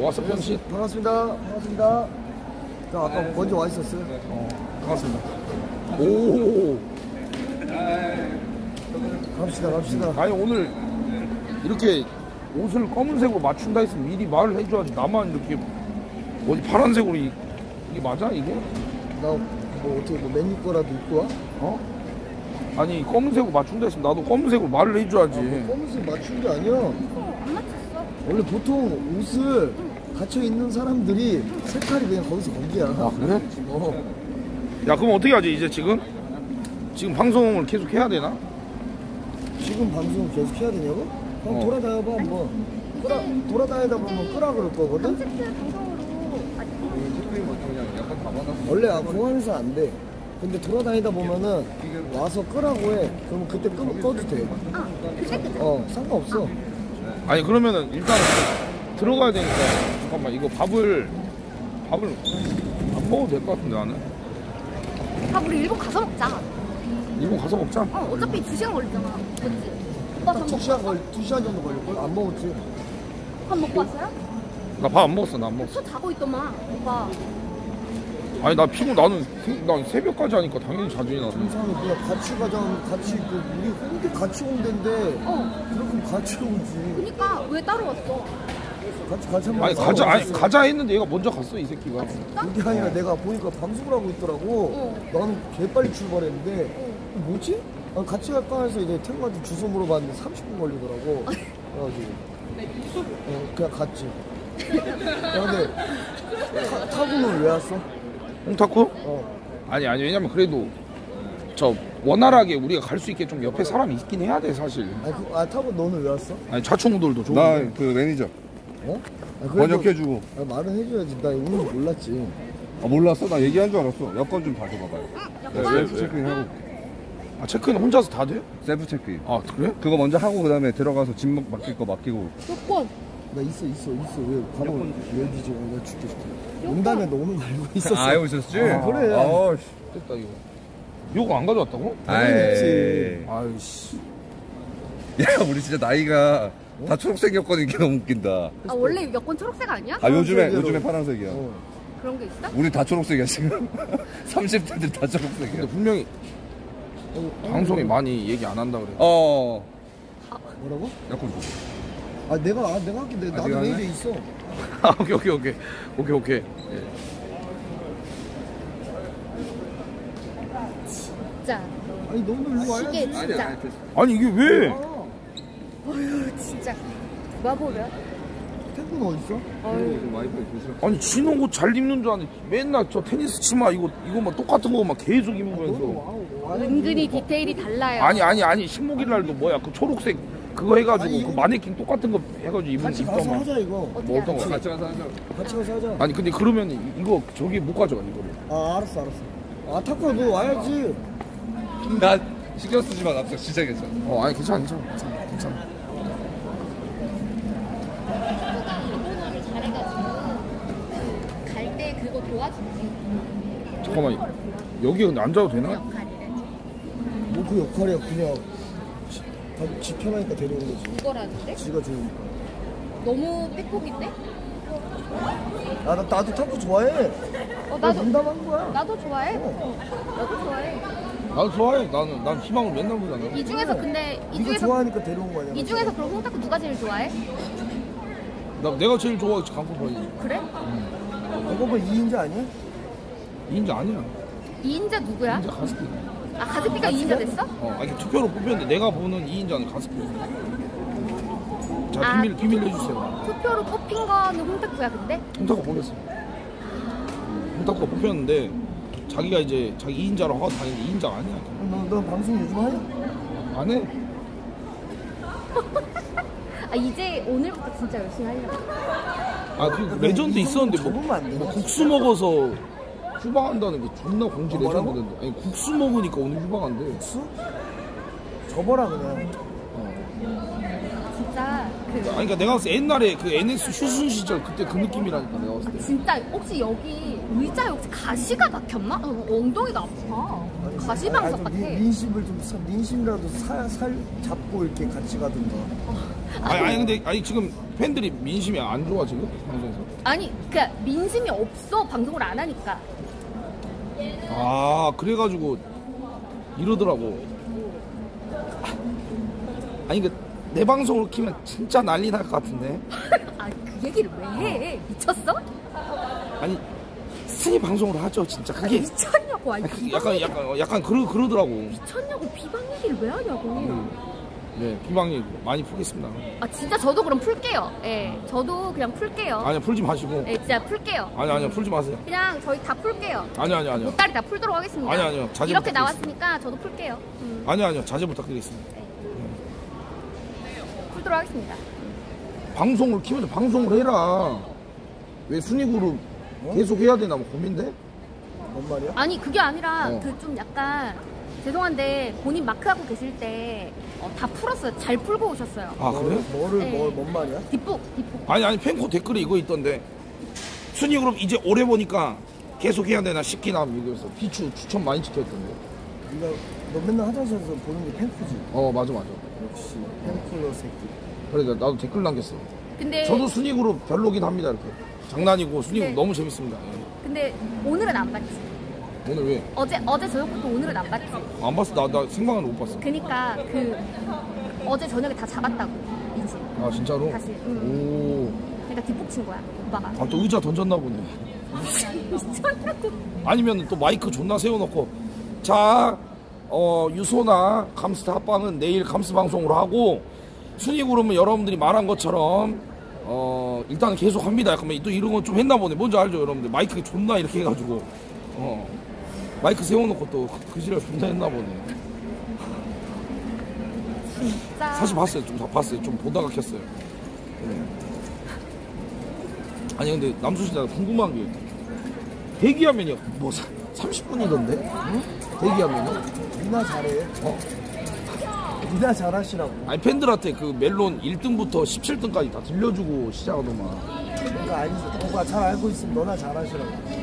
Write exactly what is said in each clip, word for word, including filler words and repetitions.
왔어요, 씨. 반갑습니다. 반갑습니다. 저 아까 네, 먼저 와 있었어요. 네. 어. 반갑습니다. 오. 갑시다, 갑시다. 아니 오늘 이렇게 옷을 검은색으로 맞춘다 했으면 미리 말을 해줘야지. 나만 이렇게 어디 파란색으로 이, 이게 맞아 이게? 나 뭐 어떻게 뭐 메뉴 거라도 입고 와? 어? 아니 검은색으로 맞춘다 했으면 나도 검은색으로 말을 해줘야지. 아, 뭐 검은색 맞춘 게 아니야. 안 맞췄어. 원래 보통 옷을 갇혀 있는 사람들이 색깔이 그냥 거기서 거기야. 아 그래? 어. 야 그럼 어떻게 하지 이제 지금? 지금 방송을 계속 해야 되나? 지금 방송을 계속 해야 되냐고? 그럼 어. 돌아다녀봐 한번. 돌아 돌아다니다 보면 끄라 그럴 거거든. 원래 공항에서 안 돼. 근데 돌아다니다 보면은 와서 끄라고 해. 그러면 그때 끄면 꺼도 돼. 어, 상관없어. 아니 그러면은 일단 들어가야 되니까 잠깐만 이거 밥을 밥을 안 먹어도 될 것 같은데 나는. 아 우리 일본 가서 먹자. 일본 가서 먹자? 어 어차피 두 시간 걸리잖아. 그렇지? 오빠 밥 먹었어? 두 시간 걸 두 시간 정도 걸릴걸? 안 먹었지. 밥 먹고 왔어요? 나 밥 안 먹었어. 나 안 먹었어. 저 자고 있더만 오빠. 아니 나 피곤. 나는 난 새벽까지 하니까 당연히 자주니 나는. 정상은 그냥 같이 가자. 같이 그 우리 홍대 같이 온 데인데. 어. 그럼 같이 오지. 그러니까 왜 따로 왔어? 같이 같이 한번. 아니 가자. 아니 가자 했는데 얘가 먼저 갔어 이 새끼가. 아, 진짜? 그게 아니라 어. 내가 보니까 방송을 하고 있더라고. 어. 나는 개 빨리 출발했는데 어. 뭐지? 아, 같이 갈까 해서 이제 템마트 주소 물어봤는데 삼십 분 걸리더라고. 그래가지고. 어 그냥 갔지. 그런데 타고는 왜 왔어? 홍타코? 어. 아니 아니 왜냐면 그래도 저 원활하게 우리가 갈 수 있게 좀 옆에 사람이 있긴 해야 돼 사실. 아니 그, 아 타고 너는 왜 왔어? 아니 좌충우돌도 좋은데. 나 그 매니저. 어? 아, 번역해주고. 아, 말은 해줘야지. 나 오늘 몰랐지. 아 몰랐어? 나 얘기한 줄 알았어. 여권 좀 가져봐봐요. 네, 셀프 체크인 하고. 아 체크인 혼자서 다 돼? 셀프 체크인. 아 그래? 그거 먼저 하고 그 다음에 들어가서 짐 맡길 거 맡기고. 여권. 나 있어 있어 있어. 왜 가방 왜 뒤져? 내가 줄게 줄게. 농담에 너무 알고 있었어. 아, 알고 있었지? 아, 그래. 아우, 됐다, 이거. 요거 안 가져왔다고? 아이씨. 아이씨. 야, 우리 진짜 나이가 어? 다 초록색 여권이 이게 너무 웃긴다. 아, 원래 여권 초록색 아니야? 아, 요즘에, 요즘에 파란색이야. 어. 그런 게 있어? 우리 다 초록색이야, 지금. 삼십 대들 다 초록색이야. 근데 분명히 어, 방송에 어, 많이 얘기 안 한다 그래. 어. 아, 뭐라고? 여권 보고. 아, 내가, 아, 내가 할게. 아, 나도 메일에 있어. 아, 오케이, 오케이, 오케이. 오케이, 오케이. 예. 진짜. 아니, 너무 일로 와야지. 시계, 진짜. 아니, 아니, 아니, 이게 왜? 아. 어휴, 진짜. 와보려? 태국 어딨어? 아니, 지는 옷 잘 입는 줄 아는데 맨날 저 테니스 치마 이거, 이거만 똑같은 거만 계속 입으면서. 아, 은근히 디테일이 달라요. 아니, 아니, 아니. 식목일 날도 뭐야. 그 초록색. 그거 해가지고 아니, 그 마네킹 똑같은 거 해가지고 입은 같이 가서 있다만. 하자 이거. 뭐 어떤 거? 같이 가서 하자. 같이 가서 하자. 아니 근데 그러면 이거 저기 못 가져가 이거를. 아 알았어 알았어. 아 타코야 너 와야지. 나 신경 쓰지 마. 앞서 진짜 괜찮아. 어 아니 괜찮아 괜찮아 괜찮아. 괜찮아. 타코가 일본어를 잘해가지고 갈 때 그거 도와주지. 잠깐만 여기 근데 앉아도 되나? 그 역할이래. 뭐 그 역할이야 그냥. 지 편하니까 데려온 거지. 이거라는데? 지가 좋으니까. 너무 빼곡인데? 아, 나, 나도 타코 좋아해. 어, 나도. 농담한 거야. 나도 좋아해. 어. 나도 좋아해. 나도 좋아해. 나는, 난 희망을 맨날 보잖아. 이 중에서 근데, 이 중에서. 네가 좋아하니까 데려온 거 아니야? 이 중에서 그럼 홍타코 누가 제일 좋아해? 나, 내가 제일 좋아하지, 강코파이. 그래? 응. 강코파이 이인자 아니야? 이인자 아니야. 이인자 누구야? 이인자 가스키. 아, 가습기가 이인자 됐어? 어, 아니 투표로 뽑혔는데 내가 보는 이인자는 가습기. 자, 아, 비밀, 비밀 해주세요. 투표로 뽑힌 거는 홍타코야, 근데? 홍타코 뽑혔어. 홍타코가 뽑혔는데 자기가 이제 자기 이인자로 하고 다니는데 이인자가 아니야. 너, 너 방송 요즘 하냐? 안 해. 아, 이제 오늘부터 진짜 열심히 하려고. 아, 그 레전드 있었는데 뭐, 뭐 국수 먹어서 휴방한다는 게 존나 공지 레전드던데. 아니 국수 먹으니까 오늘 휴방한대. 국수? 접어라 그냥. 어. 진짜 그. 아니 그러니까 내가 봤을 때 옛날에 그 엔에스 휴순 시절 그때 그 느낌이라니까 내가 봤을 때. 아, 진짜 혹시 여기 의자에 혹시 가시가 박혔나? 어, 엉덩이가 아파. 가시 방석 같아. 민심을 좀 사, 민심이라도 사, 살 잡고 이렇게 같이 가든가. 어. 아니 아니 근데 아니 지금 팬들이 민심이 안 좋아 지금 방송에서? 아니 그니까 민심이 없어. 방송을 안 하니까. 아 그래가지고 이러더라고. 아니 그 내 방송으로 키면 진짜 난리 날 것 같은데. 아 그 얘기를 왜 해? 미쳤어? 아니 스님 방송으로 하죠 진짜. 그게 아니, 미쳤냐고. 아니 그게 약간 약간 약간 그러 그러더라고. 미쳤냐고 비방 얘기를 왜 하냐고. 음. 네, 비방이 많이 풀겠습니다. 아 진짜 저도 그럼 풀게요. 예, 네, 저도 그냥 풀게요. 아니요, 풀지 마시고. 예, 네, 진짜 풀게요. 아니 아니요, 풀지 마세요. 그냥 저희 다 풀게요. 아니요 아니요 아니요. 보따리 다 풀도록 하겠습니다. 아니요 아니요, 자제 이렇게 부탁드리겠습니다. 나왔으니까 저도 풀게요. 음. 아니요 아니요, 자제 부탁드리겠습니다. 네. 네. 풀도록 하겠습니다. 방송을 키면서 방송을 해라. 왜 순위구를 어? 계속 해야 되나 뭐 고민돼? 뭔 말이야? 아니 그게 아니라 어. 그 좀 약간. 죄송한데 본인 마크하고 계실 때 다 어, 풀었어요. 잘 풀고 오셨어요. 아 그래요? 뭐를 네. 뭘, 뭔 말이야? 뒷북 뒷북. 아니 아니 팬코 댓글에 이거 있던데 순위 그룹 이제 오래 보니까 계속 해야 되나 싶기나 이러면서 비추 추천 많이 찍혔던데. 네가 너 맨날 화장실에서 보는 게 팬코지? 어 맞아 맞아. 역시 팬코러 새끼. 그래 나도 댓글 남겼어. 근데 저도 순위 그룹 별로긴 합니다 이렇게. 장난이고 순위 그룹 너무 재밌습니다. 근데 오늘은 안 봤지. 오늘 왜? 어제 어제 저녁부터 오늘은 안 봤지. 안 봤어. 나 나 생방은 못 봤어. 그니까 그 어제 저녁에 다 잡았다고 이제. 아 진짜로? 다시. 응. 오. 그러니까 뒷북 친 거야 오빠가. 아 또 의자 던졌나 보네. 미쳤냐고. 아니면 또 마이크 존나 세워놓고 자 어 유소나 감스 핫방은 내일 감스 방송으로 하고 순위 그룹은 여러분들이 말한 것처럼 어 일단 계속 합니다. 약간 또 이런 건 좀 했나 보네. 뭔지 알죠 여러분들? 마이크 존나 이렇게 해가지고. 어 마이크 세워놓고 또 그 지랄 존나 했나 보네. 진짜 사실 봤어요. 좀 다 봤어요. 좀 보다가 켰어요. 네. 아니 근데 남순 씨 나 궁금한 게 대기하면요 뭐 삼십 분이던데? 응? 대기하면요? 니나 잘해. 어? 니나 잘하시라고. 아니 팬들한테 그 멜론 일 등부터 십칠 등까지 다 들려주고 시작하더만. 그러니까 아니지. 누가 잘 알고 있으면 너나 잘하시라고.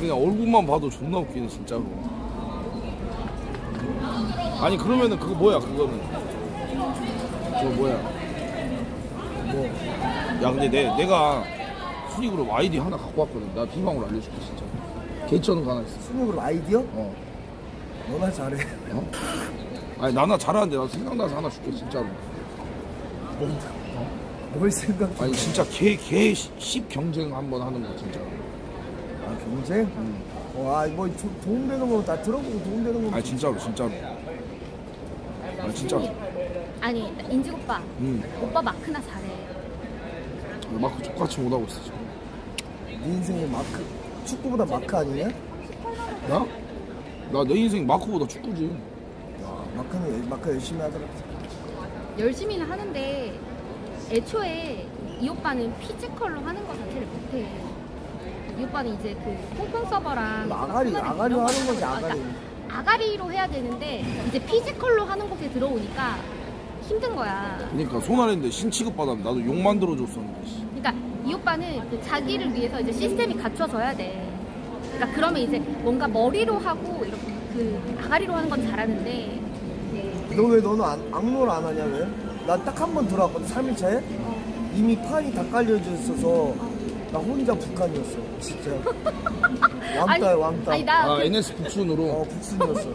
그냥 얼굴만 봐도 존나 웃기네 진짜로. 아니 그러면은 그거 뭐야 그거는 그거 뭐야 뭐. 야 근데 내, 내가 순위그룹 아이디 하나 갖고 왔거든. 나 비방으로 알려줄게 진짜. 개쩌는 거 하나 있어. 순위그룹 아이디요? 어 너나 잘해. 어? 아니 나나 잘하는데 나 생각나서 하나 줄게 진짜로. 뭔, 어? 뭘 생각해? 아니 진짜 개 개 십 경쟁 한번 하는 거 진짜. 아, 경쟁? 응. 어, 아, 뭐 도움되는 거 다 들어보고 도움되는 거. 아, 진짜로, 진짜로. 아, 진짜로. 아니, 인직 오빠. 응. 오빠 마크나 잘해. 마크 똑같이 못 하고 있어 지금. 네 인생에 마크 축구보다 마크 아니냐? 나? 나 내 인생 마크보다 축구지. 야, 마크는 마크 열심히 하더라. 열심히는 하는데 애초에 이 오빠는 피지컬로 하는 거 자체를 못해. 이 오빠는 이제 그 콩콩 서버랑 아가리, 아가리로 하는 거지. 아가리. 아가리로 해야 되는데 이제 피지컬로 하는 곳에 들어오니까 힘든 거야. 그러니까 손아래인데 신취급 받았는데 나도 욕 만들어줬었는데. 그러니까 이 오빠는 그 자기를 위해서 이제 시스템이 갖춰져야 돼. 그러니까 그러면 이제 뭔가 머리로 하고 이렇게 그 아가리로 하는 건 잘하는데. 너 왜 너는 안, 악로를 안 하냐 왜? 난 딱 한 번 들어왔거든 삼 일차에. 어. 이미 판이 다 깔려져 있어서. 어. 나 혼자 북한이었어, 진짜. 왕따야, 왕따. 아니, 나... 아, 엔에스 북순으로? 어, 북순이었어.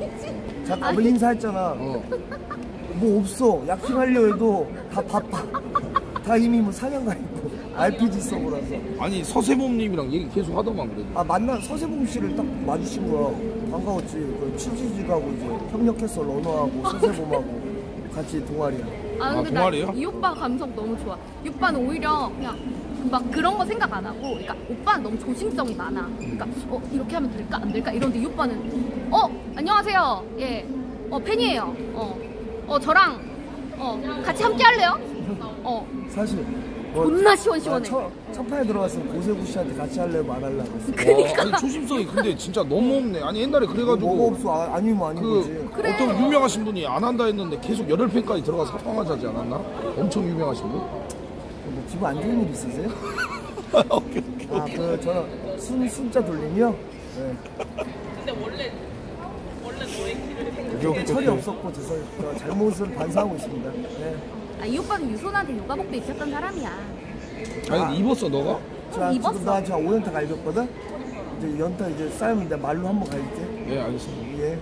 잠깐 뭐 인사했잖아. 어. 뭐 없어. 약킹하려 해도 다 바빠. 다 이미 뭐 사냥가 있고, 알피지 써보라서. 아니, 서세범님이랑 얘기 계속 하더만 그래도. 아, 만나, 서세범 씨를 딱 마주친 거야. 반가웠지. 그 취지직하고 이제 협력했어, 러너하고, 서세범하고. 같이 동아리야. 아, 근데 나 이 오빠 감성 너무 좋아. 이 오빠는 오히려 그냥. 막 그런 거 생각 안 하고, 그러니까 오빠는 너무 조심성이 많아. 그러니까 어 이렇게 하면 될까 안 될까 이런데 이 오빠는 어 안녕하세요, 예, 어 팬이에요, 어, 어 저랑 어 같이 함께 할래요? 어 사실 뭐, 존나 시원시원해. 아, 첫 판에 들어갔으면 고세구 씨한테 같이 할래요, 안 할래요? 그러니까. 아니 조심성이 근데 진짜 너무 없네. 아니 옛날에 그래가지고 뭐가 없어. 아, 아니면 아닌 그, 거지. 그래. 어떤 유명하신 분이 안 한다 했는데 계속 열혈 팬까지 들어가서 합방하지 하지 않았나? 엄청 유명하신 분. 뭐 기분 안 좋은 일 있으세요? 오케이, 오케이, 아, 오케이. 그 저는 순, 순자 돌림이요? 네. 근데 원래, 원래 노랭키를 그게 철이 없었고 죄송합니다. 잘못을 반사하고 있습니다. 네. 아, 이 오빠는 유소나한테 요가복도 입혔던 사람이야. 아니 아, 입었어 너가? 자, 입었어. 나 지금 오연타 갈겼거든? 이제 연타 이제 싸움인데 말로 한번 갈게. 네 알겠습니다. 예. 네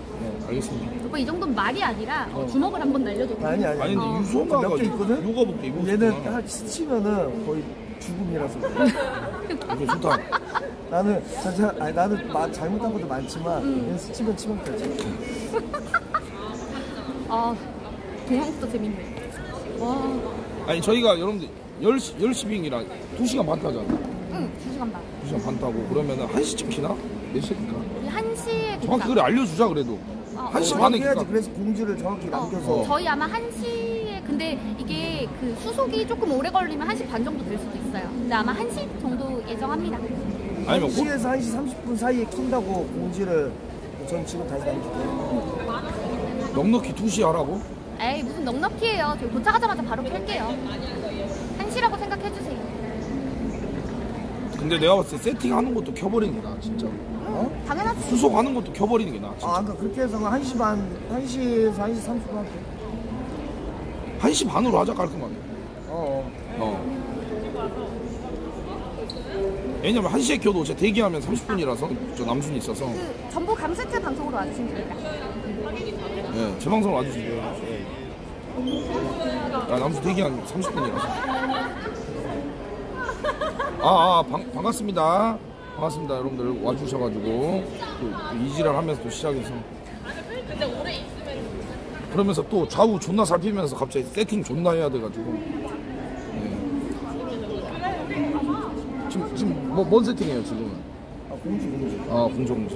알겠습니다. 오빠 이 정도는 말이 아니라 어. 주먹을 한번 날려줘. 아니 아니. 아니 근데 유소나가 몇 개 있거든? 요가복도 입었어. 얘는 딱 치면은 거의 죽음이라서. 이거 좋다. 나는 자, 아니, 나는 마, 잘못한 것도 많지만 음. 치면 치면 되지. 아 동양도 재밌네. 와. 아니 저희가 여러분들 열 시 비행기라 두 시간 반 타잖아. 응 두 시간 반. 두 시간 반 타고 그러면은 한 시쯤 키나? 몇 시일까? 한 시에 정확히 그래 알려주자 그래도. 어, 한 시 반에 키까. 그래서 공지를 정확히 어. 남겨서. 저희 아마 한 시에 근데 이게 그 수속이 조금 오래 걸리면 한 시 반 정도 될 수도 있어요. 근데 아마 한 시 정도 예정합니다. 아니면 한 시에서 한 시 삼십 분 사이에 킨다고 공지를 전 지금 다시 남길게요. 넉넉히 두 시 하라고? 에이 무슨 넉넉히예요. 저 도착하자마자 바로 켤게요. 한 시라고 생각해주세요. 근데 내가 봤을 때 세팅하는 것도 켜버리는 게 나아 진짜. 어? 당연하지. 수속하는 것도 켜버리는 게 나아 진짜. 아 아까 그렇게 해서 한 시 반, 한 시에서 한 시 삼십 분 할게. 한 시 반으로 하자 깔끔하게. 어어 어. 어. 왜냐면 한 시에 켜도 제 대기하면 삼십 분이라서 저 남순이 있어서 그 전부 감세트 방송으로 와주시면 됩니다. 네, 제 방송으로 와주시면 돼요. 야, 남순 대기하면 삼십 분이라서 아, 아 방, 반갑습니다. 반갑습니다 여러분들 와주셔가지고 또 이지랄 하면서 또 시작해서 근데 오래 있으면 그러면서 또 좌우 존나 살피면서 갑자기 세팅 존나 해야 돼가지고 지금, 지금 뭐, 뭔 세팅이에요 지금은? 아 공주 공주 아 공주 공주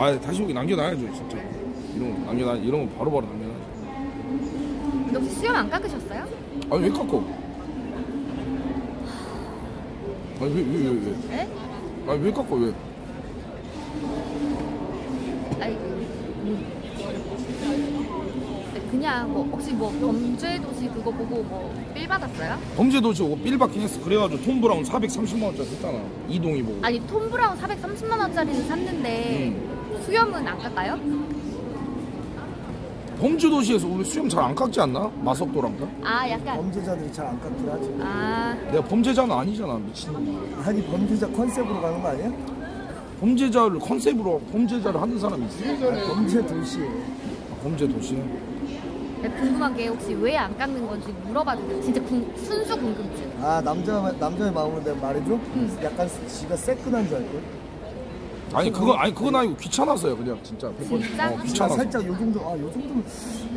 아 다시 여기 남겨놔야죠 진짜. 이런 거 남겨놔 이런 거 바로바로 남겨놔야죠. 근데 혹시 수염 안 깎으셨어요? 아니 왜 깎어? 아니 왜 왜 왜 왜? 왜? 에? 아니 왜 깎어 왜? 아이고 그냥 뭐 혹시 뭐 범죄도시 그거 보고 뭐 빌 받았어요? 범죄도시 보고 빌 받긴 했어. 그래가지고 톰 브라운 사백삼십만 원짜리 샀잖아. 이동이 보고. 아니 톰 브라운 사백삼십만 원짜리는 샀는데 음. 수염은 안 깎아요? 범죄도시에서 우리 수염 잘 안 깎지 않나? 마석도랑가? 아 약간 범죄자들이 잘 안 깎긴 하지. 아 내가 범죄자는 아니잖아 미친. 아니 범죄자 컨셉으로 가는 거 아니야? 범죄자를 컨셉으로 범죄자를 하는 사람이 있어. 범죄도시. 아, 범죄도시. 궁금한 게 혹시 왜 안 깎는 건지 물어봐도 진짜 궁, 순수 궁금증. 아 남자, 남자의 마음으로 내가 말해줘? 응. 약간 지가 새끈한 줄 알걸? 아니 그건 아니 그건 아니고 귀찮아서요 그냥 진짜. 진짜? 어, 귀찮아서. 살짝 요 정도 아 요 정도면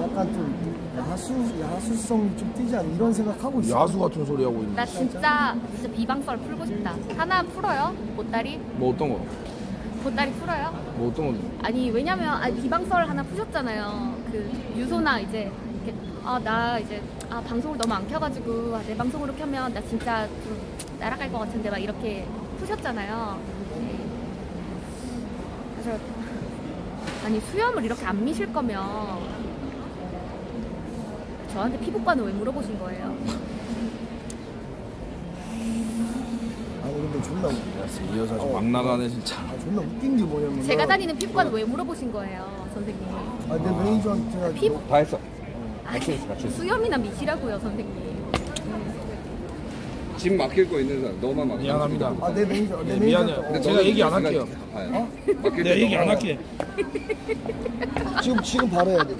약간 좀 야수 야수성이 좀 뛰지 않나 이런 생각 하고 있어. 야수 같은 소리 하고 있는. 나 진짜 진짜 비방설 풀고 싶다. 하나 풀어요? 보따리? 뭐 어떤 거? 보따리 풀어요? 뭐 어떤 건데? 아니 왜냐면 아니, 비방설 하나 푸셨잖아요. 그 유소나 이제 이렇게 아 나 이제 아 방송을 너무 안 켜가지고 아, 내 방송으로 켜면 나 진짜 좀 날아갈 것 같은데 막 이렇게 푸셨잖아요. 네. 그래서 아니 수염을 이렇게 안 미실 거면 저한테 피부과는 왜 물어보신 거예요? 근데 존나 웃긴다. 이 여자 좀 막 나가네 진짜. 아, 존나 웃긴 게 뭐냐면 제가 다니는 피부과는 왜 물어보신 거예요 선생님? 아 내 매니저한테 아, 피부 다 했어. 응. 아, 같이 했어 같이 했어. 수염이나 미시라고요 선생님. 집 맡길 거 있는 사람 너만 맡겨. 미안합니다. 아 내 매니저 내 네, 미안해요. 근데 제가 얘기 안 할게요. 어? 내가 얘기 안 할게. 지금 지금 바로 해야 돼.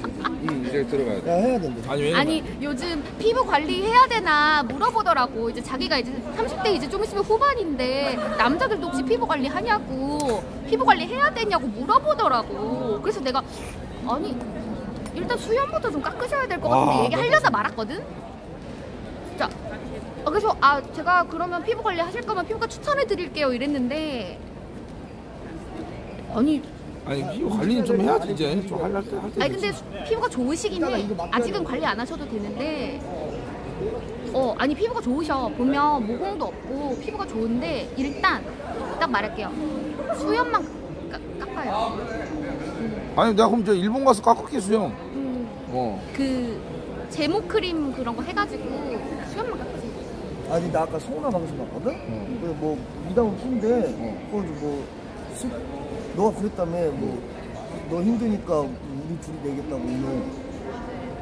응 이제 들어가야 돼. 야, 해야 된대. 아니, 아니 요즘 피부 관리 해야 되나 물어보더라고. 이제 자기가 이제 삼십 대 이제 좀 있으면 후반인데 남자들도 혹시 피부 관리 하냐고 피부 관리 해야 되냐고 물어보더라고. 그래서 내가 아니 일단 수염부터 좀 깎으셔야 될 것 같은데 얘기하려다 말았거든. 진짜. 그래서 아 제가 그러면 피부 관리 하실 거면 피부과 추천해 드릴게요 이랬는데 아니. 아니 피부 관리는 좀 해야지 이제 좀 할 때 할 때. 아니 근데 피부가 좋으시긴 해. 아직은 관리 안 하셔도 되는데 어 아니 피부가 좋으셔. 보면 모공도 없고 피부가 좋은데 일단 딱 말할게요. 수염만 깎아요. 아니 내가 그럼 저 일본 가서 깎을게 수염. 음, 어. 그 제모 크림 그런 거 해가지고 수염만 깎으세요. 아니 나 아까 성훈아 방송 봤거든? 응. 그래 뭐 미담은 푼데 응. 그걸 뭐 수, 너가 그랬다며 뭐 너 힘드니까 우리 둘이 내겠다고 오늘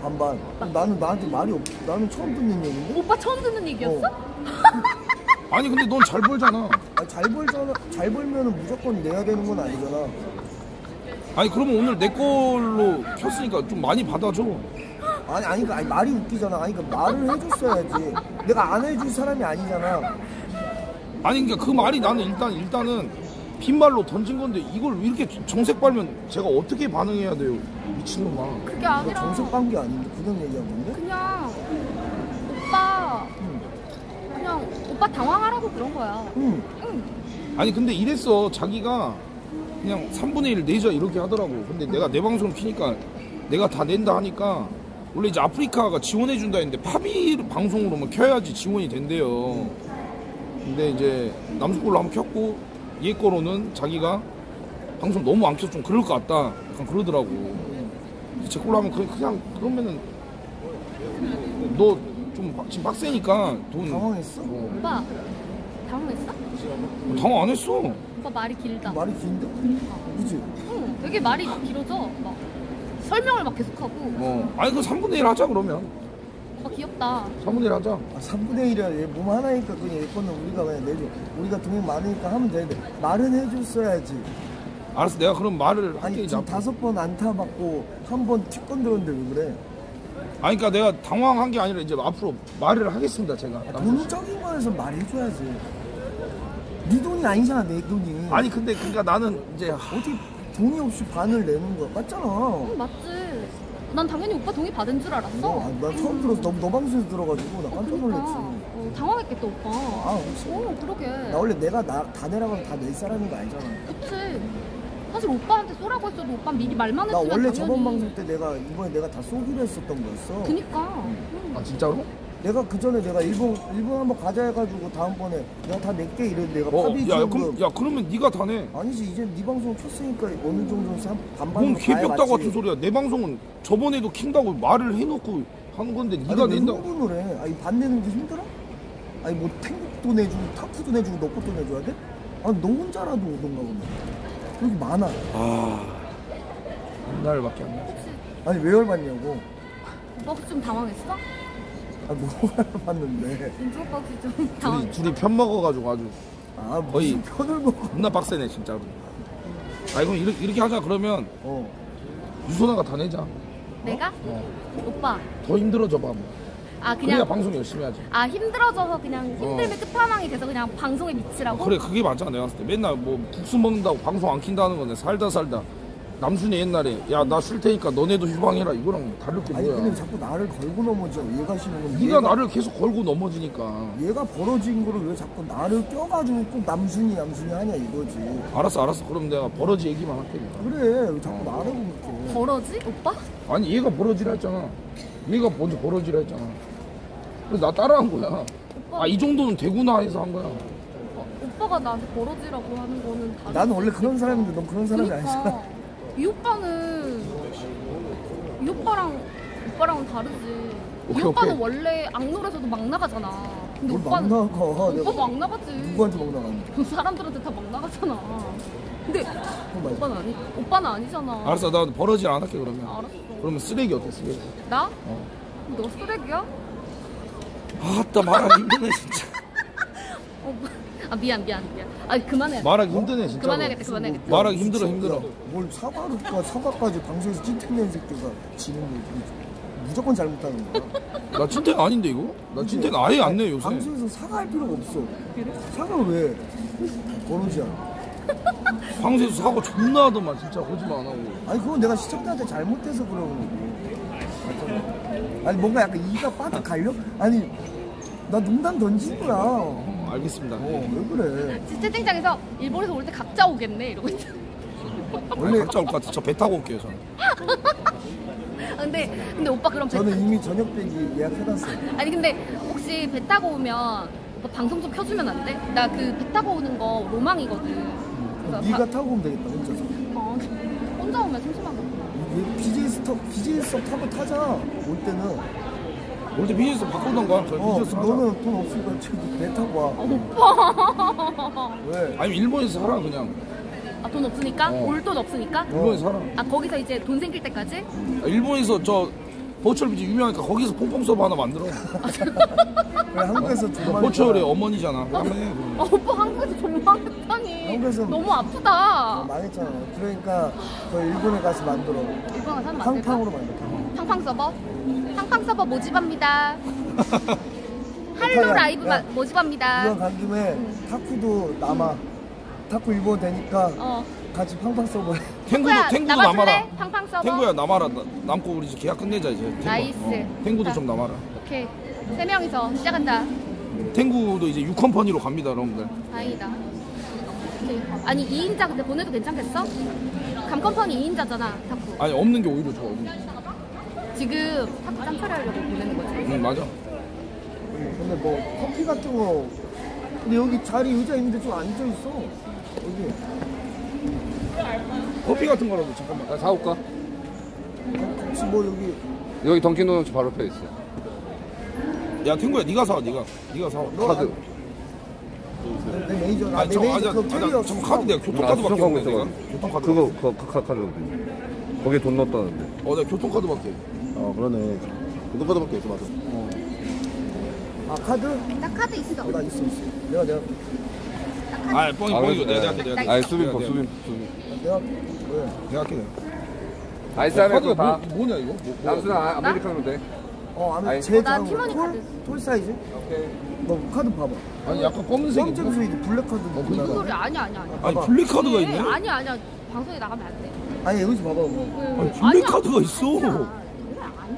반반. 나는 나한테 말이 없. 나는 처음 듣는 얘기인데. 오빠 처음 듣는 얘기였어? 어. 아니 근데 넌 잘 벌잖아. 아니, 잘 벌잖아. 잘 벌면은 무조건 내야 되는 건 아니잖아. 아니 그러면 오늘 내 걸로 켰으니까 좀 많이 받아줘. 아니 아니 그 아니, 말이 웃기잖아. 아니 그 말을 해줬어야지. 내가 안 해줄 사람이 아니잖아. 아니 그러니까 그 말이 나는 일단 일단은 빈말로 던진 건데 이걸 왜 이렇게 정색 빨면 제가 어떻게 반응해야 돼요? 미친놈아. 그게 아니라 정색 빤 게 아닌데 그냥 얘기한 건데? 그냥 오빠 응. 그냥 오빠 당황하라고 그런 거야. 응. 응. 아니 근데 이랬어 자기가 그냥 삼분의 일 내자 이렇게 하더라고. 근데 응. 내가 내 방송을 키니까 내가 다 낸다 하니까 원래 이제 아프리카가 지원해준다 했는데 파비 방송으로만 켜야지 지원이 된대요. 응. 근데 이제 남수 걸로 한번 켰고 얘 거로는 자기가 방송 너무 안 켜서 좀 그럴 것 같다 약간 그러더라고. 제 걸로 하면 그냥, 그냥 그러면은 너 좀 지금 빡세니까 돈 당황했어? 어. 오빠 당황했어? 당황 안 했어. 오빠 말이 길다. 말이 긴데? 그러니까 그치? 응 되게 말이 길어져. 막 설명을 막 계속하고. 어. 아니 그 삼분의 일 하자 그러면. 아 귀엽다. 삼분의 일 하자. 아, 삼분의 일이야. 얘 몸 하나니까 그냥 얘 거는 우리가 그냥 내줘. 우리가 돈이 많으니까 하면 되는데 말은 해줬어야지. 알았어. 내가 그럼 말을 할게. 아니 지금 다섯 번 안타 맞고 한 번 튀 건드렸는데 왜 그래? 아니 그러니까 내가 당황한 게 아니라 이제 앞으로 말을 하겠습니다 제가. 아, 돈적인 거에서 말해줘야지. 네 돈이 아니잖아 내 돈이. 아니 근데 그러니까 나는 이제 어떻게 돈이 없이 반을 내는 거야. 맞잖아. 응 맞지. 난 당연히 오빠 동의 받은 줄 알았어. 어, 난 처음 들어서 너, 너 방송에서 들어가지고 나 깜짝 놀랐지. 어, 당황했겠다 오빠. 아 혹시? 어 그러게. 나 원래 내가 나, 다 내라고 하면 다 낼 사람인 거 알잖아. 그치. 사실 오빠한테 쏘라고 했어도 오빠 미리 말만 했으면 나 원래 당연히... 저번 방송 때 내가 이번에 내가 다 쏘기로 했었던 거였어. 그니까. 응. 아 진짜로? 내가 그 전에 내가 일본 일본 한번 가자 해가지고 다음번에 내가 다 낼게 이랬는데 내가 어, 파비 야, 그럼, 야 그러면 네가 다 내. 아니지 이제 네 방송 켰으니까 어느 정도 반반으로 가야 맞지. 개벽다 같은 소리야. 내 방송은 저번에도 킨다고 말을 해놓고 하는 건데 네가 낸다. 아니 왜 흥분을 해. 아니 반 내는 게 힘들어? 아니 뭐 탱국도 내주고 타쿠도 내주고 너 것도 내줘야 돼? 아니 너 혼자라도 오던가 보네. 그렇게 많아. 아... 한 달밖에 안 나왔어. 아니 왜 열받냐고. 오빠 혹시 좀 당황했어? 아, 너무 알아봤는데. 둘이, 둘이 편 먹어가지고 아주. 아, 거의. 편을 먹어. 겁나 빡세네, 진짜로. 아, 이건 이렇게, 이렇게 하자, 그러면. 어. 유소나가 다 내자. 내가? 어. 오빠. 더 힘들어져봐, 뭐. 아, 그냥. 그래야 방송 열심히 하지. 아, 힘들어져서 그냥 힘들면 어. 끝판왕이 돼서 그냥 방송에 미치라고? 아, 그래, 그게 맞잖아, 내가 봤을 때. 맨날 뭐 국수 먹는다고 방송 안 킨다는 건데, 살다 살다. 남순이 옛날에 야 나 쉴 테니까 너네도 휴방해라 이거랑 다를 게 아니, 뭐야. 아니 근데 자꾸 나를 걸고 넘어져. 얘가 싫은 건 네가 나를 계속 걸고 넘어지니까. 얘가 벌어진 거를 왜 자꾸 나를 껴가지고 꼭 남순이 남순이 하냐 이거지. 알았어 알았어. 그럼 내가 벌어지 얘기만 할게. 그래 왜 자꾸 나를 걸고. 벌어지? 오빠? 아니 얘가 벌어지라 했잖아. 얘가 먼저 벌어지라 했잖아. 그래서 나 따라한 거야. 오빠. 아 이 정도는 되구나 해서 한 거야. 오빠, 오빠가 나한테 벌어지라고 하는 거는 다른. 나는 원래 그런 사람인데 넌 그런 사람이 그러니까. 아니잖아. 이 오빠는 이 오빠랑 오빠랑은 다르지. 오케이, 이 오빠는 오케이. 원래 악놀에서도 막 나가잖아. 근데 오빠는 막 나가. 오빠 막 나가지. 누구한테 막 나가는데? 사람들한테 다 막 나가잖아. 근데 오빠는 아니. 오빠는 아니잖아. 알았어, 나 벌어질 안 할게 그러면. 알았어. 그러면 쓰레기 어때 쓰레기? 나? 어. 너 쓰레기야? 아따 말하기 힘드네 진짜. 아 미안 미안 미안. 아 그만해. 말하기 힘드네 진짜. 그만해야겠다 그만해야겠다. 뭐, 말하기 힘들어 힘들어. 뭘 사과할까 사과까지 방송에서 찐텐낸 새끼가 지는 게 무조건 잘못하는 거야. 나 찐텐 아닌데 이거? 나 찐텐 아예 안 내 요새. 방송에서 사과할 필요가 없어. 사과 왜? 버릇이야. 방송에서 사과 존나 하더만 진짜 거짓말 안 하고. 아니 그건 내가 시청자한테 잘못해서 그러는 거고. 아니 뭔가 약간 이가 빠져 갈려? 아니 나 농담 던진 거야. 알겠습니다. 어, 왜 그래? 채팅장에서 일본에서 올 때 각자 오겠네 이러고 있잖아. 원래 각자 올 것 같아. 저 배 타고 올게요 저는. 근데 근데 오빠 그럼 배 저는 타... 이미 저녁 비행기 예약해놨어요. 아니 근데 혹시 배 타고 오면 오빠 방송 좀 켜주면 안 돼? 나 그 배 타고 오는 거 로망이거든. 음, 네가 바... 타고 오면 되겠다 혼자서. 어, 혼자 오면 심심한 거. 비제이 스톱 비제이 스톱 타고 타자. 올 때는. 우리 비즈니스 바꾸던가. 어, 비즈니스 너는 돈 없으니까 지금 배 타고 와. 아, 오빠. 왜? 아니 일본에서 살아 그냥. 아, 돈 없으니까? 어. 올 돈 없으니까? 일본에서 살아. 아, 거기서 이제 돈 생길 때까지? 아, 일본에서 저 보철비지 유명하니까 거기서 퐁퐁 서브 하나 만들어. 왜 한국에서 정말. 보철의 어머니잖아. 아, 그래. 아, 오빠 한국에서 정말했다니. 한국에서 너무 아프다. 망했잖아. 그러니까 너 일본에 가서 만들어. 일본에 가서 만들어. 팡팡으로 만들어. 팡팡 서버? 팡팡 서버 모집합니다. 할로 라이브 야, 모집합니다. 이왕 간 김에 응. 탁구도 남아. 응. 탁구 일본 되니까 어. 같이 팡팡 서버 해. 탱구도, 탱구도 남아라. 팡팡 서버. 탱구야 남아라. 남고 우리 이제 계약 끝내자 이제. 탱구. 나이스. 어. 탱구도 좀 남아라. 오케이. 세 명이서 시작한다. 탱구도 이제 육 컴퍼니로 갑니다 여러분들. 다행이다. 오케이. 아니 이 인자 근데 보내도 괜찮겠어? 감컴퍼니 이 인자잖아 탁구. 아니 없는 게 오히려 좋아. 지금 탁구 짬짜리 하려고 보내는 거지? 응 맞아. 근데 뭐 커피 같은 거 근데 여기 자리 의자 있는데 좀 앉아있어 여기. 커피 같은 거라도 잠깐만 나 사올까? 혹시 뭐 여기 여기 던킨도넛 바로 옆에 있어. 야 탱구야 니가 사와 니가 니가 사와 카드. 내 메이저 나 메이저 그거 틀려. 잠깐 카드 내가 교통카드밖에 없네 내가. 교통카드 그거 그거 카드거든. 거기에 돈 넣었다는데. 어 내가 교통카드밖에. 아 그러네. 교통카드밖에 없어 맞아. 어. 아 카드? 나 카드 있어. 나 있어 있어. 내가 내가. 아 뻥이 뻥이고 내가 내가 내가 내가. 아 수빈 거 수빈 수빈. 내가 왜? 내가 할게 내가. 아이스 아메리카노 다. 뭐냐 이거? 남순아 아메리카노 돼. 어 아메리카노 제일 작은 거. 톨 사이즈? 오케이. 너 카드 봐봐. 아니 약간 검은색이 검은색이 블랙카드 뭐 그런 거 소리 아니야 아니야 아니야. 아니 블랙카드가 있네? 아니야 아니야 방송에 나가면 안 돼. 아니 여기서 봐봐. 아니 블랙카드가 있어. 아니야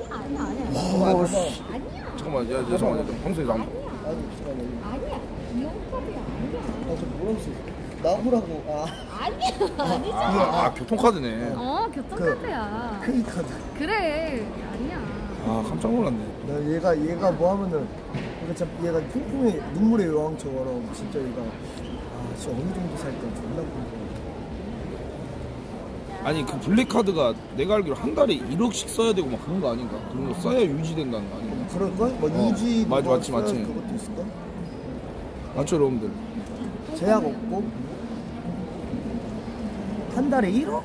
아니야 아니야. 와 씨. 잠깐만 야 잠깐만 방송에 나가면 아니야 이용카드야 아니야. 아 저 뭐라고 쓰지? 나오라고. 아 아니야 아니잖아. 아, 아 교통카드네. 어 교통카드야. 큰 카드. 그래 아니야. 아 깜짝 놀랐네. 나 얘가 얘가 뭐 하면은. 참 얘가 핑퐁의 눈물의 여왕처럼 진짜 얘가 아 진짜 어느 정도 살까 존나 궁금해. 아니 그 블랙카드가 내가 알기로 한 달에 일억씩 써야 되고 막 그런 거 아닌가? 그런 거 써야 유지된다는 거 아닌가? 그럴걸? 뭐 유지 맞지 맞지 맞지 그것도 있을까? 맞죠 여러분들? 제약 없고 한 달에 일억?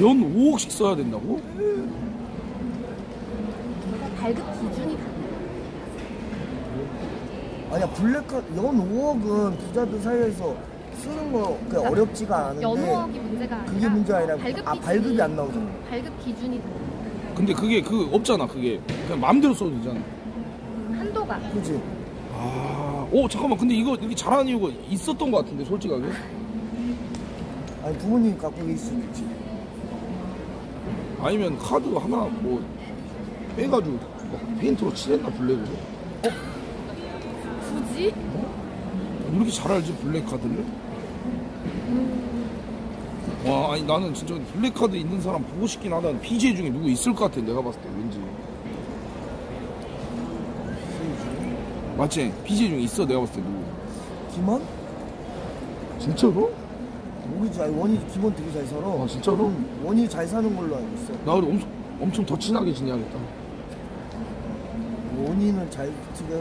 연 오억씩 써야 된다고? 발급 기준이 아니야 블랙카드 연 오억은 부자들 사이에서 쓰는 거 그게 어렵지가 않은데 연 오억이 문제가 아니라 그게 문제 아니라 발급 아, 발급이 안 나오잖아. 발급 기준이 근데 그게 그 없잖아 그게 그냥 마음대로 써도 되잖아. 한도가. 그렇지. 아, 오 잠깐만 근데 이거 이렇게 잘하는 이유가 있었던 것 같은데 솔직하게. 아니 부모님 갖고 계실 수도 있지. 아니면 카드 하나 뭐 빼가지고 막 페인트로 칠했나 블랙으로. 어? 굳이? 어? 왜 이렇게 잘 알지 블랙카드를? 음. 와 아니 나는 진짜 블랙카드 있는 사람 보고 싶긴 하다. 피제이 중에 누구 있을 것 같아 내가 봤을 때 왠지. 맞지? 피제이 중에 있어 내가 봤을 때 누구? 김원? 진짜로? 모르지. 아니 원이 김원 되게 잘 살아. 아 진짜로? 원이 잘 사는 걸로 알고 있어. 나 우리 엄청, 엄청 더 친하게 지내야겠다. 원이는 잘 지내.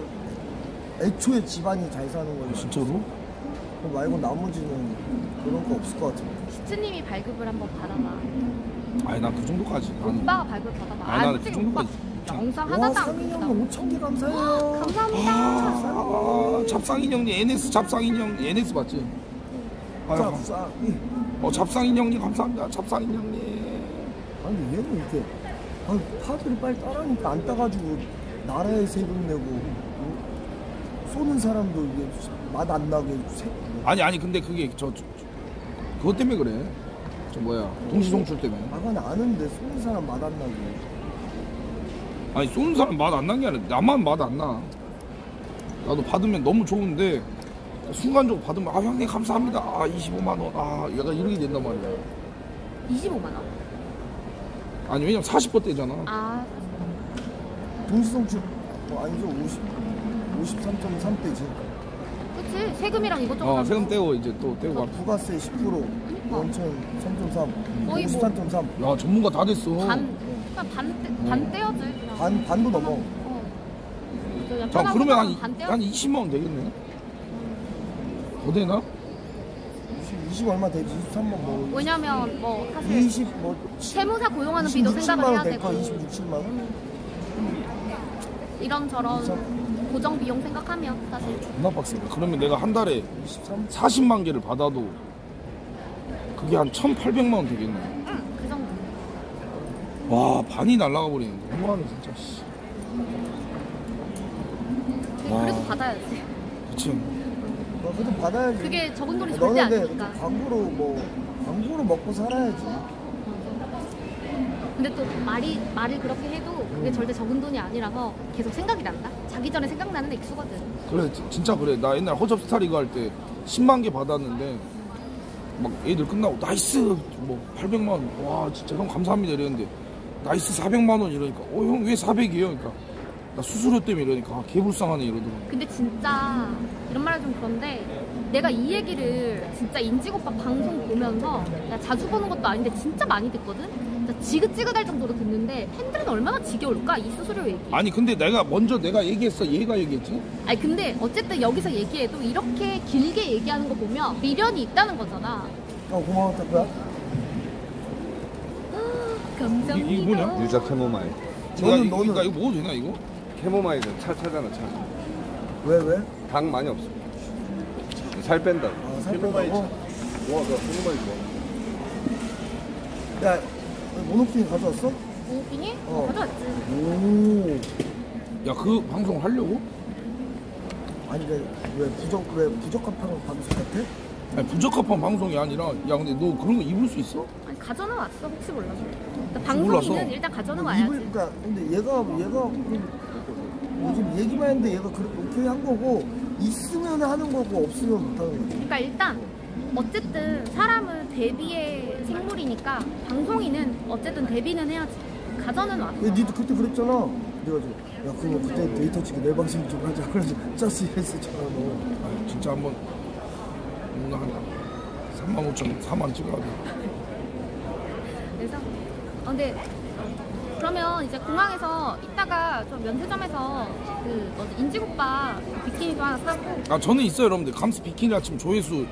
애초에 집안이 잘 사는 거예요. 진짜로? 그 말고 나머지는 그런 거 없을 것 같은데. 키츠님이 발급을 한번 받아봐. 아니 난 그 정도까지. 오빠가 발급 받아봐. 아니 난 그 정도까지. 영상 하나도 안 보인다. 상인형님 오천 개 감사해요. 와, 감사합니다. 아, 아, 잡상인형님 엔에스 잡상인형 엔에스 맞지? 잡상인. 어 잡상인형님 감사합니다. 잡상인형님. 아니 얘는 이렇게 아니 파들이 빨리 따라니까 안 따가지고 나라에 세금 내고. 쏘는 사람도 이게 맛 안 나게 해주세요. 아니 아니 근데 그게 저, 저, 저 그것 때문에 그래. 저 뭐야 동시송출 때문에. 아 그건 아는데 쏘는 사람 맛 안 나게. 아니 쏘는 사람 맛 안 난 게 아니라 나만 맛 안 나. 나도 받으면 너무 좋은데 순간적으로 받으면 아 형님 감사합니다. 아 이십오만 원. 아 얘가 이렇게 된단 말이야. 이십오만 원? 아니 왜냐면 사십 퍼센트 되잖아. 아 동시송출 뭐 아니죠 오십 퍼센트. 오십삼 점 삼 대지. 그치 세금이랑 이것저것. 어 세금 떼고 이제 또 떼고. 부가세 십 퍼센트 원천 삼 점 삼. 오십삼 점 삼. 야 전문가 다 됐어. 반. 반, 반 떼야지 그냥. 반, 반도 넘어. 어. 자, 그러면 한, 한 이십만 원 되겠네. 더 되나? 이십, 이십 얼마 되지? 이십삼만 원. 뭐, 왜냐면 뭐 사실 이십, 뭐, 세무사 고용하는 비도 생각을 해야 되고 이십육, 칠만 원? 음. 이런저런 이십삼. 고정 비용 생각하면 사실 존나 빡세다. 그러면 내가 한 달에 사십만 개를 받아도 그게 한 천팔백만 원 되겠네. 응, 그 정도. 와, 반이 날아가 버리는데. 너무하네 진짜. 그래도 받아야지. 그치. 그래도 받아야지. 그게 적은 돈이 절대 아니니까. 광고로 뭐 광고로 먹고 살아야지. 근데 또 말이 말을 그렇게 해도 그게 음. 절대 적은 돈이 아니라서 계속 생각이 난다. 자기 전에 생각나는 데 익숙거든. 그래, 진짜 그래. 나 옛날 허접 스타일 이거 할 때 십만 개 받았는데 막 애들 끝나고 나이스 뭐 팔백만 원, 와 진짜 형 감사합니다 이랬는데 나이스 사백만 원 이러니까 어 형 왜 사백이에요? 그러니까 나 수수료 때문에 이러니까 아, 개불쌍하네 이러더라고. 근데 진짜 이런 말은 좀 그런데 내가 이 얘기를 진짜 인지고빠 방송 보면서 나 자주 보는 것도 아닌데 진짜 많이 듣거든? 진짜 지긋지긋할 정도로 듣는데 팬들은 얼마나 지겨울까? 이 수수료 얘기. 아니 근데 내가 먼저 내가 얘기했어? 얘가 얘기했지? 아니 근데 어쨌든 여기서 얘기해도 이렇게 길게 얘기하는 거 보면 미련이 있다는 거잖아. 어 고마워 탁구야. 감사합니다. 이게 뭐냐? 유자 캐모마일. 너는 너는 이거 먹어도 되나 이거? 캐모마일은 차 차잖아 차. 왜 왜? 당 많이 없어. 살 뺀다고. 아, 살 뺀다고? 와, 나 캐모마일 좋아. 야, 모노키니 가져왔어? 모노키니? 어. 어, 가져왔지. 오. 야, 그 방송 하려고? 아니 왜, 왜 부적 왜 부적합한 방송 같아? 아니 부적합한 방송이 아니라, 야 근데 너 그런 거 입을 수 있어? 아니 가져는 왔어 혹시 몰라서. 방송인은 일단 가져는 와야지. 입을, 그러니까 근데 얘가 얘가 요즘 얘기만 했는데 얘가 그렇게 오케이 한 거고 있으면 하는 거고 없으면 못 하는 거고. 그러니까 일단 어쨌든 사람은 대비의 생물이니까 방송인은 어쨌든 대비는 해야지. 가져는 왔어. 니도 그때 그랬잖아. 그래가지고 야 그럼 그때 데이터치기 내 방식 좀 하자. 그래서 짜스 했었잖아 너. 아니, 진짜 한번 뭔가 한 삼만 오천, 사만 찍어야 돼. 그래서 아, 근데 그러면 이제 공항에서 이따가 좀 면세점에서 그 인지국밥 비키니도 하나 사고. 아 저는 있어요 여러분들. 감스 비키니라 지금 조회수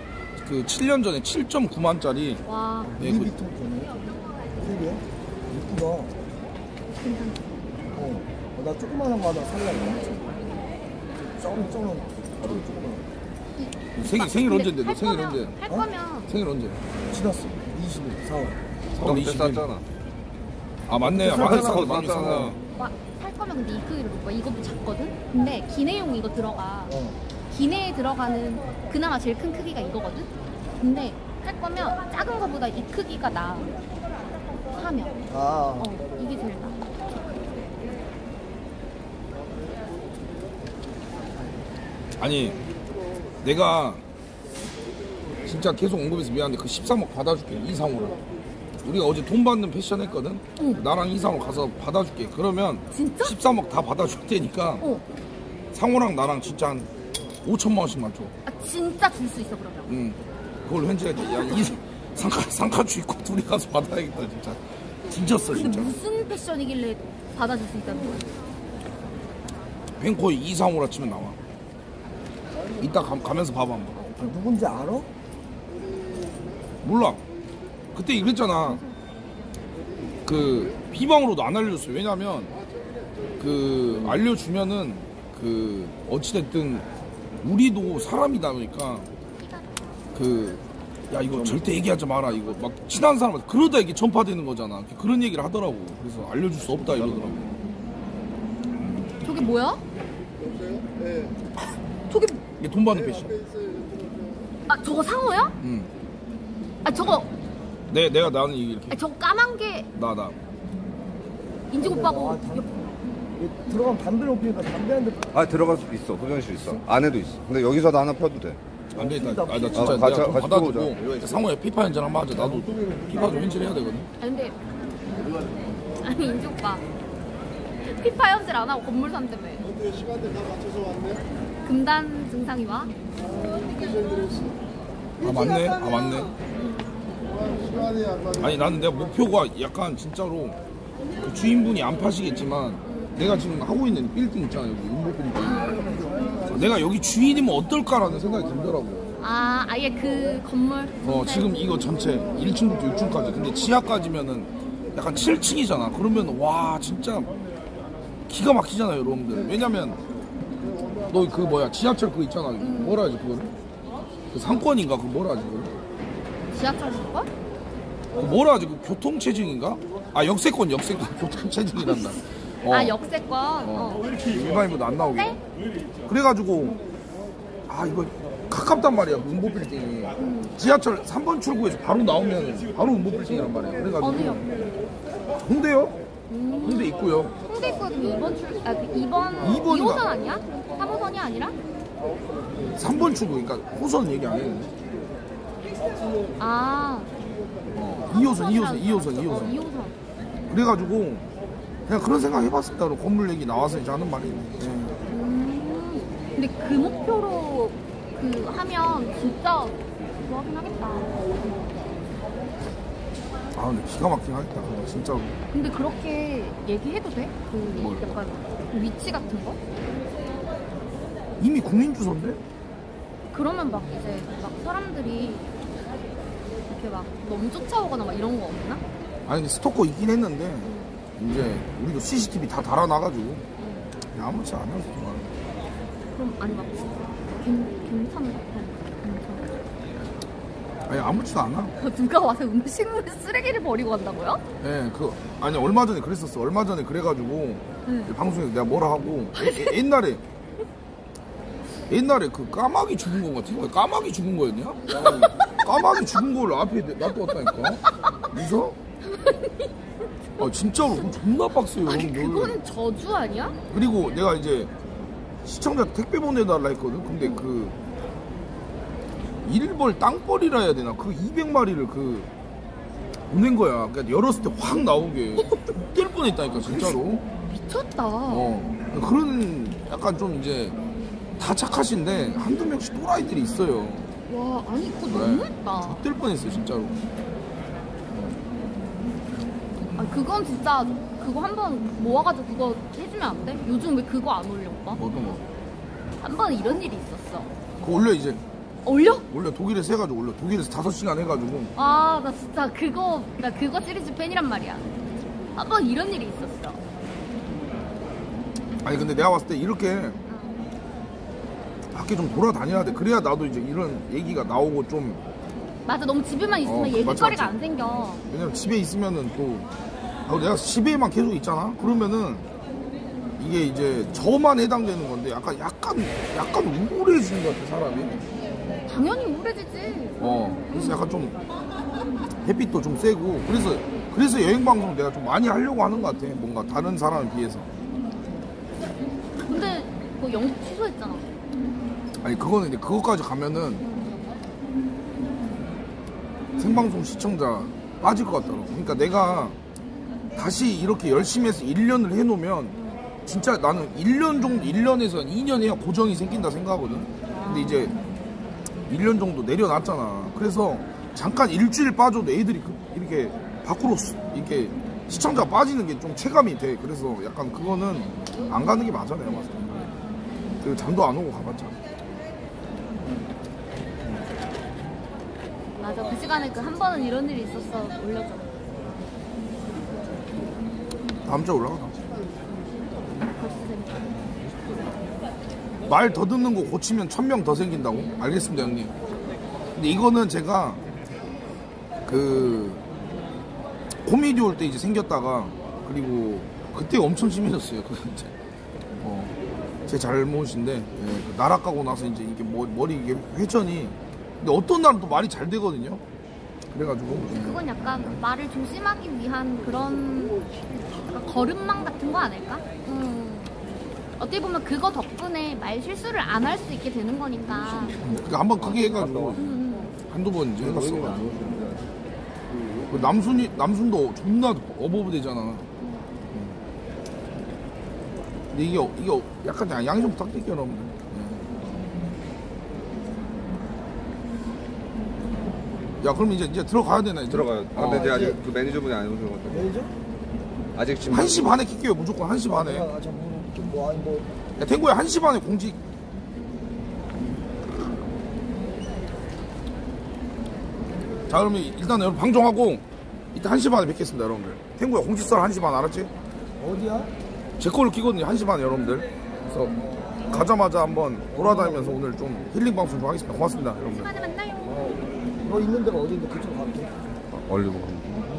그 칠 년 전에 칠 점 구만짜리. 와. 네, 그... 이게 예쁘다. 괜찮다. 어, 나 조그만한 거 하나 살려고. 조금 조금 하루 조그만. 생일 언제인데? 생일 언제? 할 거면. 생일 언제? 지났어. 이십일, 사월. 사월 이십일. 쌌잖아. 아 맞네. 많이 쌌어. 많이 쌌어. 살 거면 근데 이크기를 못 봐. 이것도 작거든. 근데 기내용 이거 들어가. 어. 기내에 들어가는 그나마 제일 큰 크기가 이거거든? 근데 할 거면 작은 거보다 이 크기가 나아. 사면. 아. 어, 이게 제일 나아. 아니, 내가 진짜 계속 언급해서 미안한데 그 십삼억 받아줄게, 이상호를. 우리가 어제 돈 받는 패션 했거든? 응. 나랑 이상호 가서 받아줄게. 그러면 진짜? 십삼억 다 받아줄 테니까 어. 상호랑 나랑 진짜 한 오천만 원씩만 줘. 아 진짜 줄 수 있어 그러면? 응. 그걸 현지한테 야 이 상카 상카주 입고 둘이 가서 받아야겠다 진짜. 뒤졌어 근데 진짜. 무슨 패션이길래 받아줄 수 있다는 거야? 형 거의 이상호라 치면 나와. 이따 가, 가면서 봐봐 한번. 아, 누군지 알아? 몰라. 그때 이랬잖아. 그 비방으로도 안 알려줬어. 왜냐면 그 알려주면은 그 어찌됐든. 우리도 사람이다 보니까 그 야 이거 절대 얘기하지 마라 이거 막 친한 사람한테 그러다 이게 전파되는 거잖아. 그런 얘기를 하더라고. 그래서 알려줄 수 없다 이러더라고. 저게 뭐야? 네. 저게 이게 돈 받는 패션. 아 저거 상호야? 응. 아 저거. 내 내가 나는 이게. 아 저거 까만 게. 나 나. 인지국 오빠고. 들어가면 담배 못 피니까 담배 한 대. 아 들어갈 수도 있어. 화장실 있어. 안에도 있어. 근데 여기서도 하나 펴도 돼. 안 돼. 나, 나 진짜 아, 같이, 같이 받아주고 상호야 피파 한잔 한번 하자. 나도 피파 좀 현질해야 되거든. 아 근데 아니 인지 오빠 피파 현질 안 하고 건물 산다며. 근데 시간대 다 맞춰서 왔네. 금단 증상이 와? 아 맞네. 아 맞네. 아니 나는 내가 목표가 약간 진짜로 주인분이 안 파시겠지만 내가 지금 하고 있는 빌딩 있잖아요, 여기 용복빌딩. 내가 여기 주인이면 어떨까라는 생각이 들더라고. 아, 아예 그 건물? 어, 지금 이거 전체 일 층부터 육 층까지. 근데 지하까지면은 약간 칠 층이잖아. 그러면 와, 진짜 기가 막히잖아요, 여러분들. 왜냐면 너 그 뭐야, 지하철 그거 있잖아. 음. 뭐라 하지, 그거를? 그 상권인가? 그거 뭐라 하지, 그거? 지하철 상권? 그 뭐라 하지, 그 교통체증인가? 아, 역세권, 역세권. 교통체증이란다. 어. 아, 역세권? 어. 일반인보다 안 나오게. 네? 그래가지고, 아, 이거 가깝단 말이야, 은보빌딩이. 음. 지하철 삼 번 출구에서 바로 나오면 바로 은보빌딩이란 말이야. 그래가지고. 어디요? 홍대요? 음. 홍대 있고요. 홍대 있고 이 번 출, 아, 그 이 번, 이 호선 아니야? 삼 호선이 아니라? 삼 번 출구, 그러니까 호선 얘기 안 해요. 아. 어, 이 호선, 이 호선, 이 호선, 이 호선. 어, 이 호선. 그래가지고 그냥 그런 생각 해봤을 때로 건물 얘기 나와서 이제 하는 말이 있는데. 음. 근데 그 목표로 그 하면 진짜 좋아하긴 하겠다. 아, 근데 기가 막히긴 하겠다, 진짜로. 근데 그렇게 얘기해도 돼? 그 약간 위치 같은 거? 이미 국민주소인데? 그러면 막 이제 막 사람들이 이렇게 막 너무 쫓아오거나 막 이런 거 없나? 아니, 근데 스토커 있긴 했는데 음. 이제 우리도 씨씨티비 다 달아놔가지고 음. 아무렇지 않아서 정말. 그럼 아니 막 괜찮은 것 같아. 아니, 아무렇지도 않아. 누가 와서 음식물 쓰레기를 버리고 간다고요? 네, 그 아니 얼마 전에 그랬었어. 얼마 전에 그래가지고 네. 방송에서 내가 뭐라 하고 에, 에, 옛날에 옛날에 그 까마귀 죽은 거 같은데 까마귀 죽은 거였냐? 까마귀, 까마귀 죽은 걸 앞에 놔두었다니까. 무서? 아, 진짜로 존나 빡세요. 아니, 그건 저주 아니야? 그리고 내가 이제 시청자 택배 보내달라 했거든. 근데 그 일벌 땅벌이라 해야 되나? 그 이백 마리를 그 보낸 거야. 그러니까 열었을 때 확 나오게. 뜰 뻔했다니까, 진짜로. 미쳤다. 어, 그런 약간 좀 이제 다 착하신데 한두 명씩 또라이들이 있어요. 와, 아니 그거 너무했다. 뜰 뻔했어요, 진짜로. 아, 그건 진짜 그거 한번 모아가지고 그거 해주면 안 돼? 요즘 왜 그거 안 올려, 오빠? 어떤 거? 한 번 이런 일이 있었어. 그거 올려 이제. 올려? 올려. 독일에서 해가지고 올려. 독일에서 다섯 시간 해가지고. 아, 나 진짜 그거, 나 그거 시리즈 팬이란 말이야. 한번 이런 일이 있었어. 아니, 근데 내가 봤을 때 이렇게 밖에 좀 돌아다녀야 돼. 그래야 나도 이제 이런 얘기가 나오고 좀. 맞아, 너무 집에만 있으면 어, 얘기거리가 맞지, 맞지. 안 생겨. 왜냐면 집에 있으면은 또. 아, 내가 집에만 계속 있잖아? 그러면은 이게 이제 저만 해당되는 건데 약간, 약간, 약간 우울해지는 것 같아, 사람이. 당연히 우울해지지. 어, 그래서 약간 좀 햇빛도 좀 세고 그래서 그래서 여행 방송 내가 좀 많이 하려고 하는 것 같아. 뭔가 다른 사람에 비해서. 근데 뭐 영국 취소했잖아. 아니, 그거는 이제 그것까지 가면은 생방송 시청자 빠질 것 같더라고. 그러니까 내가 다시 이렇게 열심히 해서 일 년을 해놓으면 진짜 나는 일 년 정도, 일 년에서 이 년 해야 고정이 생긴다 생각하거든. 근데 이제 일 년 정도 내려놨잖아. 그래서 잠깐 일주일 빠져도 애들이 그, 이렇게 밖으로 수, 이렇게 시청자가 빠지는 게 좀 체감이 돼. 그래서 약간 그거는 안 가는 게 맞아, 내가 봤을 때. 그리고 잠도 안 오고 가봤자. 맞아, 그 시간에 그 한 번은 이런 일이 있었어. 올려줘. 다음 주에 올라가. 말 더 듣는 거 고치면 천 명 더 생긴다고? 알겠습니다, 형님. 근데 이거는 제가 그 코미디 올 때 이제 생겼다가 그리고 그때 엄청 심해졌어요. 그건 이제 어, 제 잘못인데 예, 나락 가고 나서 이제 이게 머리 이게 회전이. 근데 어떤 날은 또 말이 잘 되거든요. 그래가지고 그건 약간 말을 조심하기 위한 그런 걸음망 같은 거 아닐까? 음. 어떻게 보면 그거 덕분에 말 실수를 안 할 수 있게 되는 거니까. 그러니까 한번 크게 해가지고 음. 한두 번 이제 해봤어. 음. 남순이, 남순도 존나 어버브 되잖아. 음. 근데 이게, 이게 약간 양해 좀 부탁드릴게요, 여러분. 네. 야, 그럼 이제, 이제 들어가야 되나? 이제? 들어가요. 아, 근데 어, 제가 이제... 아직 그 매니저분이 안 오신 것 같아요. 매니저? 아직 지금 한 시 반에 킬게요. 무조건 한 시 반에. 아, 뭐, 아니, 뭐. 야, 탱고야, 한 시 반에 공지. 자, 그러면 일단 여러분 방종하고 이따 한 시 반에 뵙겠습니다, 여러분들. 탱고야, 공지썰 한 시 반 알았지? 어디야? 제 거를 끼거든요, 한 시 반에 여러분들. 그래서 가자마자 한번 돌아다니면서 오늘 좀 힐링 방송 좀 하겠습니다. 고맙습니다, 여러분들. 한 시 반에 만나요. 어, 너 있는 데가 어딘데 그쪽으로 갈게. 아, 얼리고.